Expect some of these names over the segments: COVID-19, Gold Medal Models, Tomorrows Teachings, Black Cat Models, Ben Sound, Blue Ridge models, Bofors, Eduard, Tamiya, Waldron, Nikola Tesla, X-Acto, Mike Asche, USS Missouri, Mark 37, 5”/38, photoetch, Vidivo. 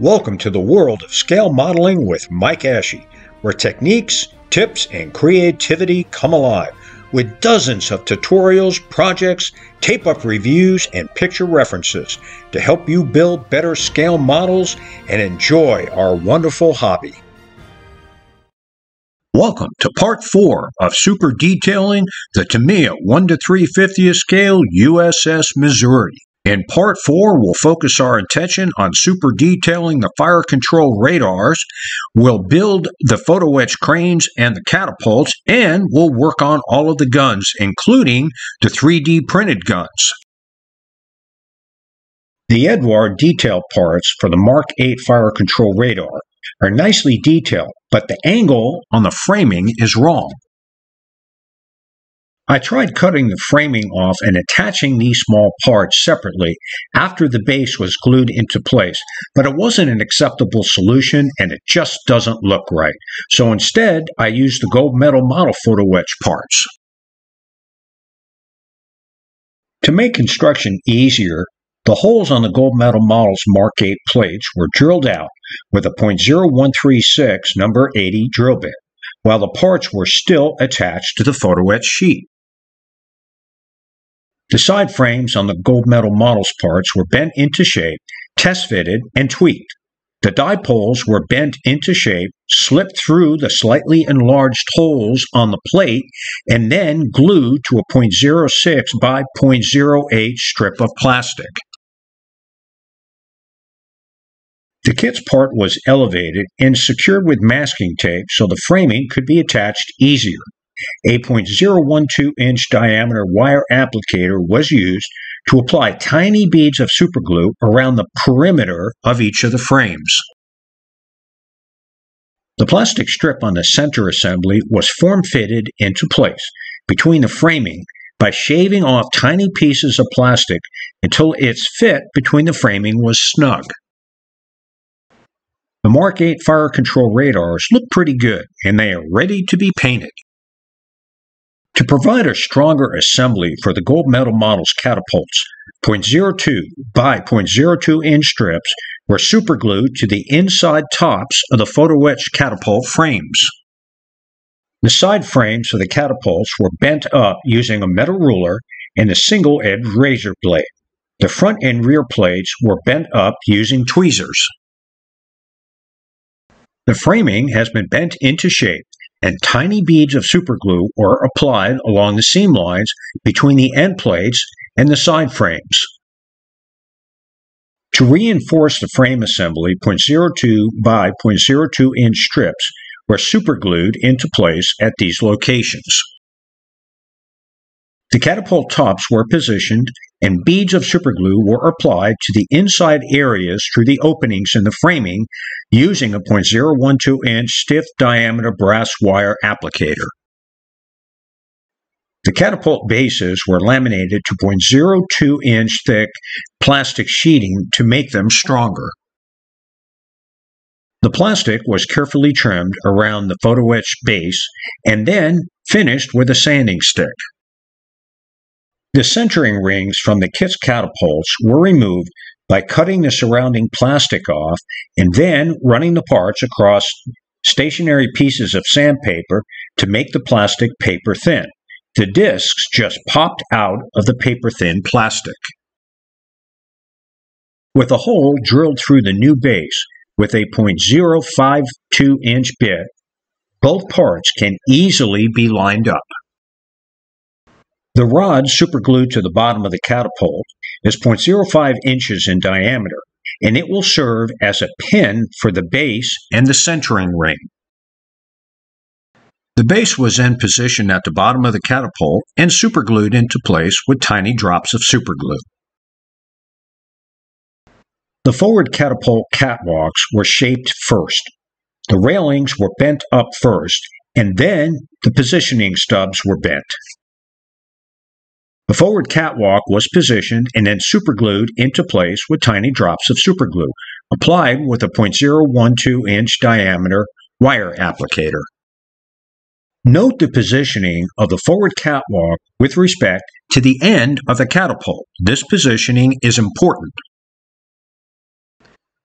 Welcome to the world of scale modeling with Mike Asche, where techniques, tips, and creativity come alive with dozens of tutorials, projects, tape-up reviews, and picture references to help you build better scale models and enjoy our wonderful hobby. Welcome to Part 4 of Super Detailing the Tamiya 1-3/50 Scale USS Missouri. In Part 4, we'll focus our attention on super detailing the fire control radars, we'll build the photo-etch cranes and the catapults, and we'll work on all of the guns, including the 3D printed guns. The Eduard detail parts for the Mark 8 fire control radar are nicely detailed, but the angle on the framing is wrong. I tried cutting the framing off and attaching these small parts separately after the base was glued into place, but it wasn't an acceptable solution and it just doesn't look right. So instead, I used the Gold Medal Model photo-etch parts. To make construction easier, the holes on the Gold Medal Models Mark 8 plates were drilled out with a .0136 number 80 drill bit, while the parts were still attached to the photo-etch sheet. The side frames on the Gold Medal Models parts were bent into shape, test-fitted, and tweaked. The dipoles were bent into shape, slipped through the slightly enlarged holes on the plate, and then glued to a .06 by .08 strip of plastic. The kit's part was elevated and secured with masking tape so the framing could be attached easier. A .012-inch diameter wire applicator was used to apply tiny beads of superglue around the perimeter of each of the frames. The plastic strip on the center assembly was form-fitted into place between the framing by shaving off tiny pieces of plastic until its fit between the framing was snug. The Mark 8 fire control radars look pretty good, and they are ready to be painted. To provide a stronger assembly for the Gold Medal Models catapults, .02 by .02-inch strips were superglued to the inside tops of the photo-etched catapult frames. The side frames of the catapults were bent up using a metal ruler and a single-edged razor blade. The front and rear plates were bent up using tweezers. The framing has been bent into shape, and tiny beads of superglue are applied along the seam lines between the end plates and the side frames. To reinforce the frame assembly, .02 by .02-inch strips were superglued into place at these locations. The catapult tops were positioned, and beads of superglue were applied to the inside areas through the openings in the framing using a .012-inch stiff diameter brass wire applicator. The catapult bases were laminated to .02-inch thick plastic sheeting to make them stronger. The plastic was carefully trimmed around the photo-etched base and then finished with a sanding stick. The centering rings from the kit's catapults were removed by cutting the surrounding plastic off and then running the parts across stationary pieces of sandpaper to make the plastic paper thin. The discs just popped out of the paper-thin plastic. With a hole drilled through the new base with a .052-inch bit, both parts can easily be lined up. The rod superglued to the bottom of the catapult is 0.05 inches in diameter, and it will serve as a pin for the base and the centering ring. The base was then positioned at the bottom of the catapult and superglued into place with tiny drops of superglue. The forward catapult catwalks were shaped first. The railings were bent up first, and then the positioning stubs were bent. The forward catwalk was positioned and then superglued into place with tiny drops of superglue, applied with a .012-inch diameter wire applicator. Note the positioning of the forward catwalk with respect to the end of the catapult. This positioning is important.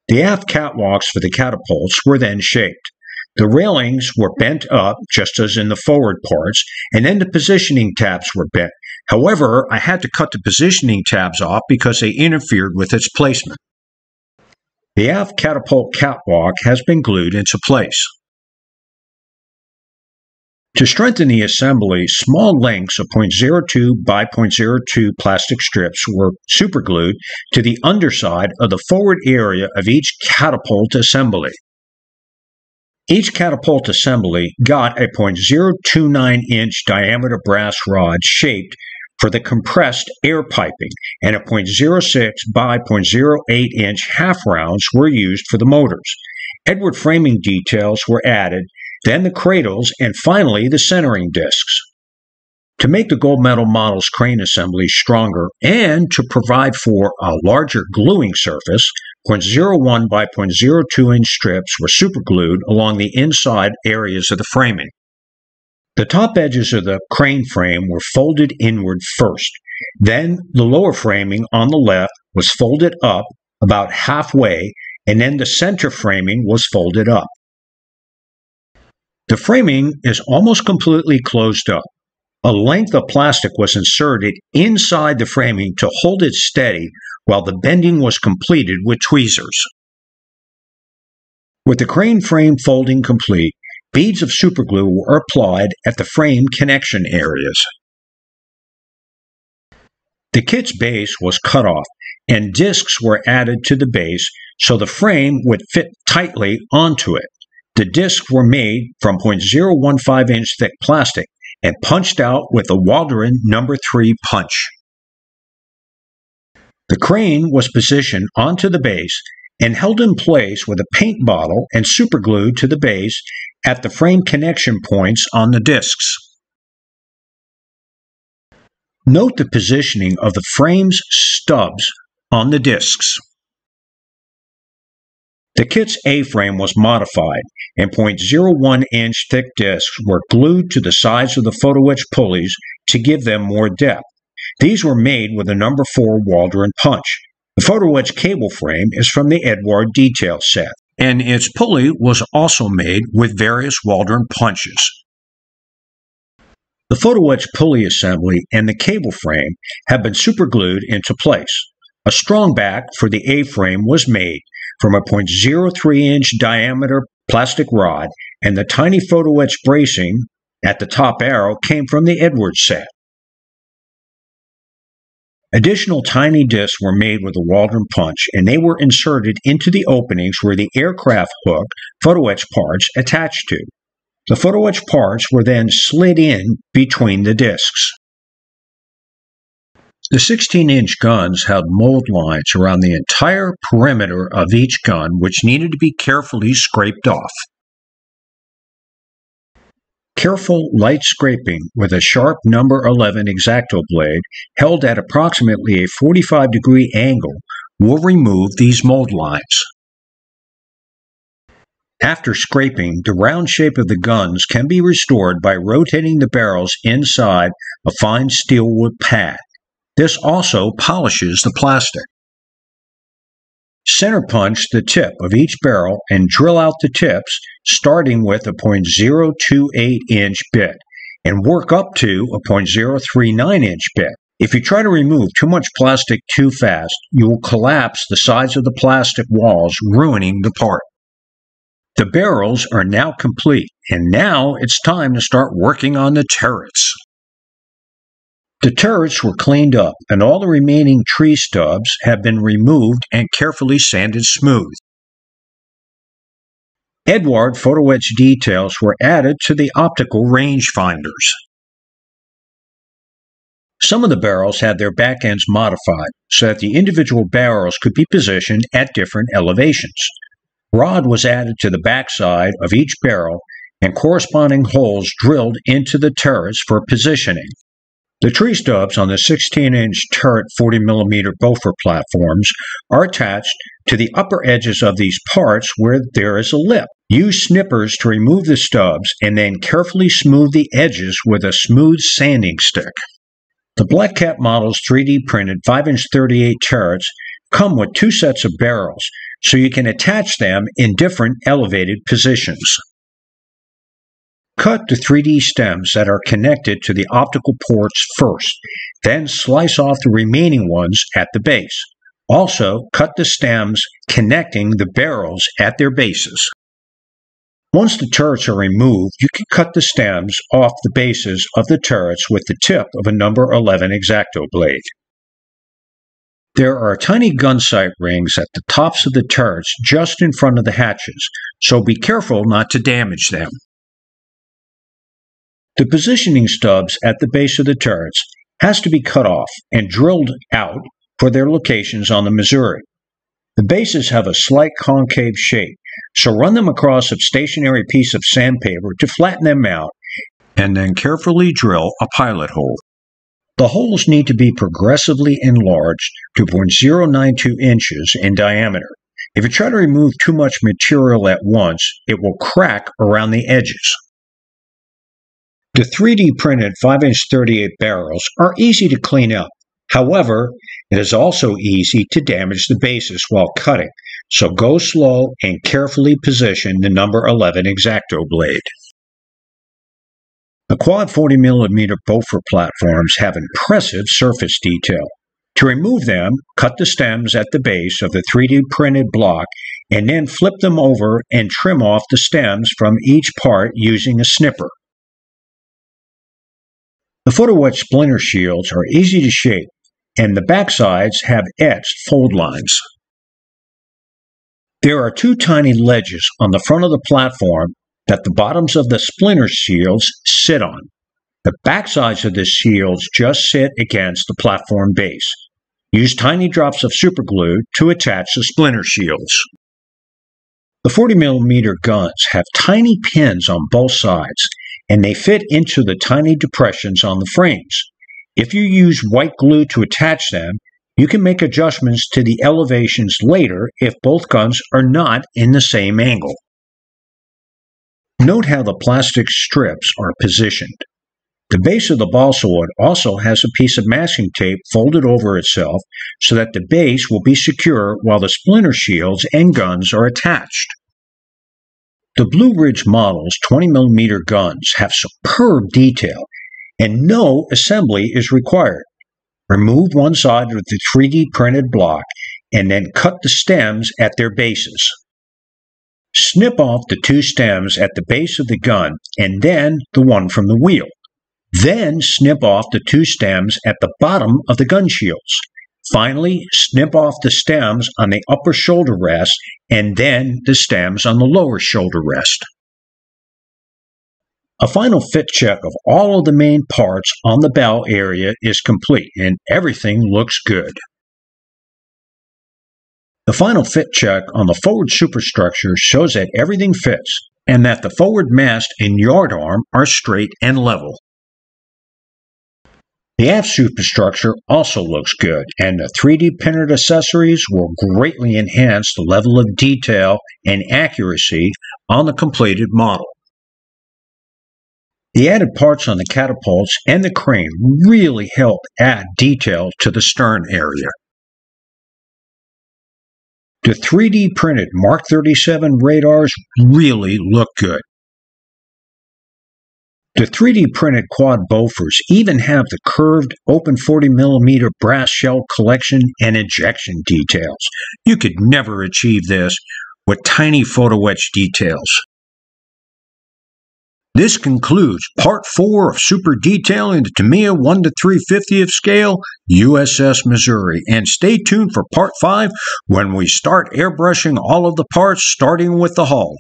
The aft catwalks for the catapults were then shaped. The railings were bent up, just as in the forward parts, and then the positioning tabs were bent. However, I had to cut the positioning tabs off because they interfered with its placement. The aft catapult catwalk has been glued into place. To strengthen the assembly, small lengths of 0.02 by 0.02 plastic strips were superglued to the underside of the forward area of each catapult assembly. Each catapult assembly got a 0.029-inch diameter brass rod shaped for the compressed air piping, and a 0.06 by 0.08-inch half rounds were used for the motors. Edward framing details were added, then the cradles, and finally the centering discs. To make the Gold Medal Models crane assembly stronger and to provide for a larger gluing surface, 0.01 by 0.02 inch strips were superglued along the inside areas of the framing. The top edges of the crane frame were folded inward first. Then the lower framing on the left was folded up about halfway, and then the center framing was folded up. The framing is almost completely closed up. A length of plastic was inserted inside the framing to hold it steady while the bending was completed with tweezers. With the crane frame folding complete, beads of superglue were applied at the frame connection areas. The kit's base was cut off, and discs were added to the base so the frame would fit tightly onto it. The discs were made from 0.015-inch thick plastic and punched out with a Waldron No. 3 punch. The crane was positioned onto the base and held in place with a paint bottle and superglued to the base at the frame connection points on the discs. Note the positioning of the frame's stubs on the discs. The kit's A-frame was modified, and 0.01-inch thick discs were glued to the sides of the photo-etch pulleys to give them more depth. These were made with a No. 4 Waldron punch. The photo-etch cable frame is from the Eduard detail set, and its pulley was also made with various Waldron punches. The photo-etch pulley assembly and the cable frame have been superglued into place. A strong back for the A-frame was made from a 0.03-inch diameter plastic rod, and the tiny photo-etch bracing at the top arrow came from the Eduard set. Additional tiny discs were made with a Waldron punch, and they were inserted into the openings where the aircraft hook photo-etch parts attached to. The photo-etch parts were then slid in between the discs. The 16-inch guns had mold lines around the entire perimeter of each gun, which needed to be carefully scraped off. Careful light scraping with a sharp No. 11 X-Acto blade held at approximately a 45-degree angle will remove these mold lines. After scraping, the round shape of the guns can be restored by rotating the barrels inside a fine steelwood pad. This also polishes the plastic. Center punch the tip of each barrel and drill out the tips, starting with a 0.028-inch bit and work up to a 0.039-inch bit. If you try to remove too much plastic too fast, you will collapse the sides of the plastic walls, ruining the part. The barrels are now complete, and now it's time to start working on the turrets. The turrets were cleaned up, and all the remaining tree stubs have been removed and carefully sanded smooth. Eduard photo-etch details were added to the optical rangefinders. Some of the barrels had their back ends modified so that the individual barrels could be positioned at different elevations. Rod was added to the backside of each barrel and corresponding holes drilled into the turrets for positioning. The tree stubs on the 16-inch turret 40mm Bofors platforms are attached to the upper edges of these parts where there is a lip. Use snippers to remove the stubs and then carefully smooth the edges with a smooth sanding stick. The Black Cat Models 3D printed 5-inch 38 turrets come with two sets of barrels, so you can attach them in different elevated positions. Cut the 3D stems that are connected to the optical ports first, then slice off the remaining ones at the base. Also, cut the stems connecting the barrels at their bases. Once the turrets are removed, you can cut the stems off the bases of the turrets with the tip of a number 11 X-Acto blade. There are tiny gun sight rings at the tops of the turrets just in front of the hatches, so be careful not to damage them. The positioning stubs at the base of the turrets has to be cut off and drilled out for their locations on the Missouri. The bases have a slight concave shape, so run them across a stationary piece of sandpaper to flatten them out, and then carefully drill a pilot hole. The holes need to be progressively enlarged to 0.092 inches in diameter. If you try to remove too much material at once, it will crack around the edges. The 3D printed 5-inch 38 barrels are easy to clean up. However, it is also easy to damage the bases while cutting, so go slow and carefully position the number 11 X-Acto blade. The quad 40mm Bofors platforms have impressive surface detail. To remove them, cut the stems at the base of the 3D printed block and then flip them over and trim off the stems from each part using a snipper. The photo-etched splinter shields are easy to shape, and the backsides have etched fold lines. There are two tiny ledges on the front of the platform that the bottoms of the splinter shields sit on. The backsides of the shields just sit against the platform base. Use tiny drops of superglue to attach the splinter shields. The 40mm guns have tiny pins on both sides, and they fit into the tiny depressions on the frames. If you use white glue to attach them, you can make adjustments to the elevations later if both guns are not in the same angle. Note how the plastic strips are positioned. The base of the balsawood also has a piece of masking tape folded over itself so that the base will be secure while the splinter shields and guns are attached. The Blue Ridge models 20mm guns have superb detail, and no assembly is required. Remove one side of the 3D printed block and then cut the stems at their bases. Snip off the two stems at the base of the gun and then the one from the wheel. Then snip off the two stems at the bottom of the gun shields. Finally, snip off the stems on the upper shoulder rest and then the stems on the lower shoulder rest. A final fit check of all of the main parts on the bow area is complete, and everything looks good. The final fit check on the forward superstructure shows that everything fits and that the forward mast and yard arm are straight and level. The aft superstructure also looks good, and the 3D printed accessories will greatly enhance the level of detail and accuracy on the completed model. The added parts on the catapults and the crane really help add detail to the stern area. The 3D printed Mark 37 radars really look good. The 3D printed quad Bofors even have the curved open 40mm brass shell collection and ejection details. You could never achieve this with tiny photo-etched details. This concludes Part 4 of Super Detail in the Tamiya 1/350th scale USS Missouri, and stay tuned for Part 5 when we start airbrushing all of the parts, starting with the hull.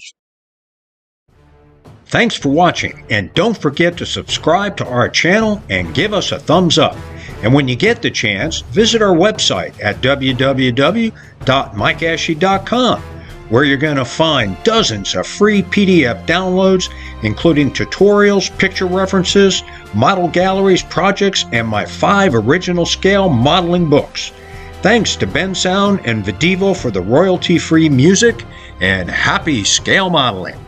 Thanks for watching, and don't forget to subscribe to our channel and give us a thumbs up. And when you get the chance, visit our website at www.mikeasche.com, where you're going to find dozens of free PDF downloads, including tutorials, picture references, model galleries, projects, and my 5 original scale modeling books. Thanks to Ben Sound and Vidivo for the royalty-free music, and happy scale modeling!